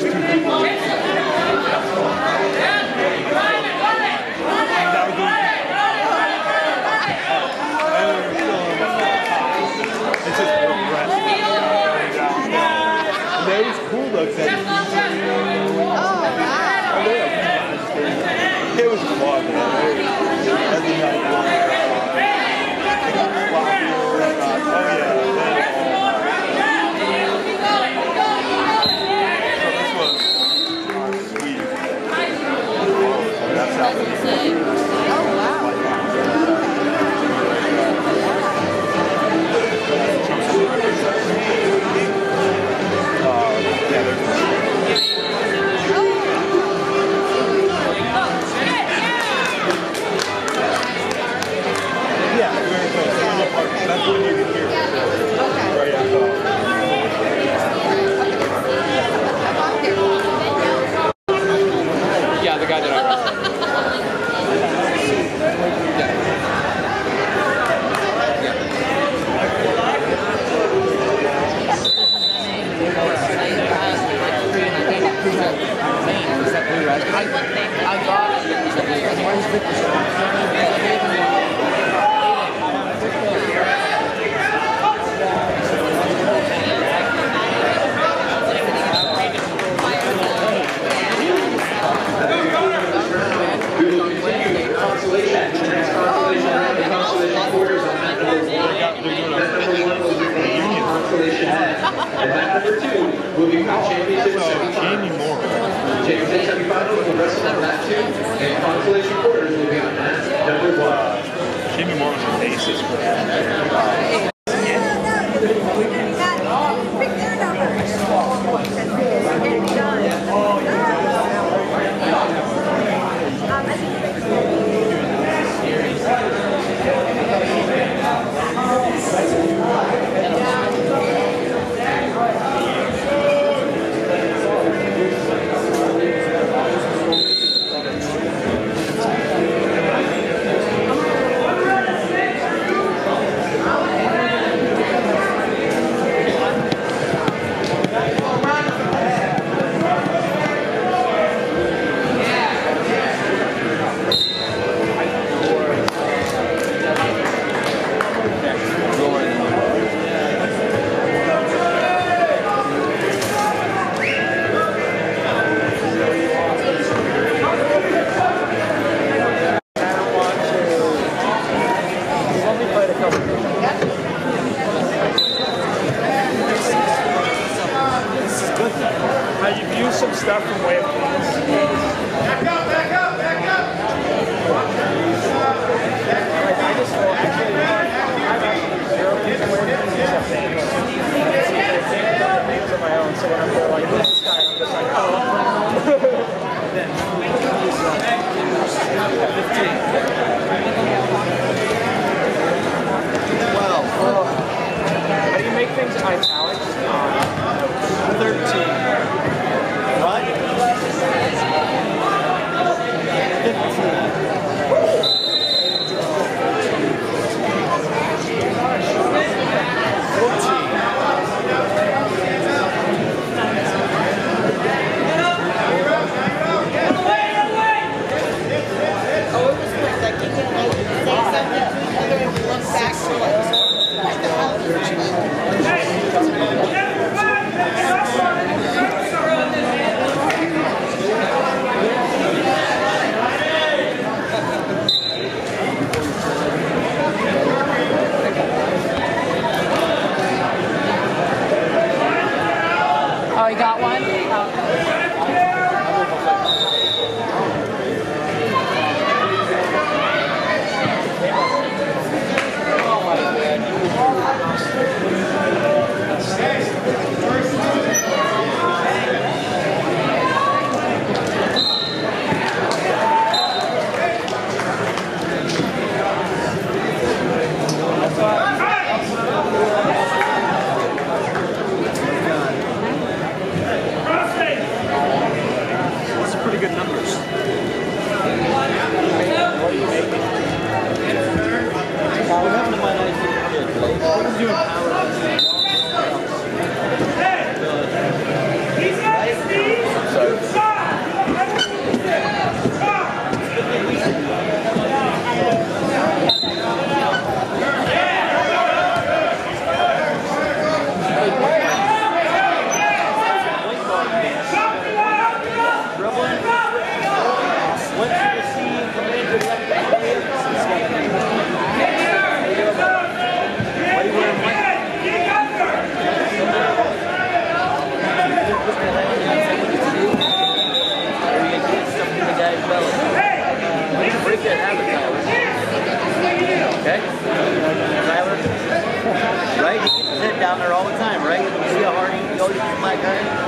first 2 people. It was fun, man. And match number 2 will be the championship semifinals. Jamie Moore. Championship semifinals will wrestle on match 2, and consolation quarters will be on match number 1. Jamie Moore was an aces. Pick their numbers. Stuff from way back up, back up, back up. Well, how do you make things italics? 13. Friday.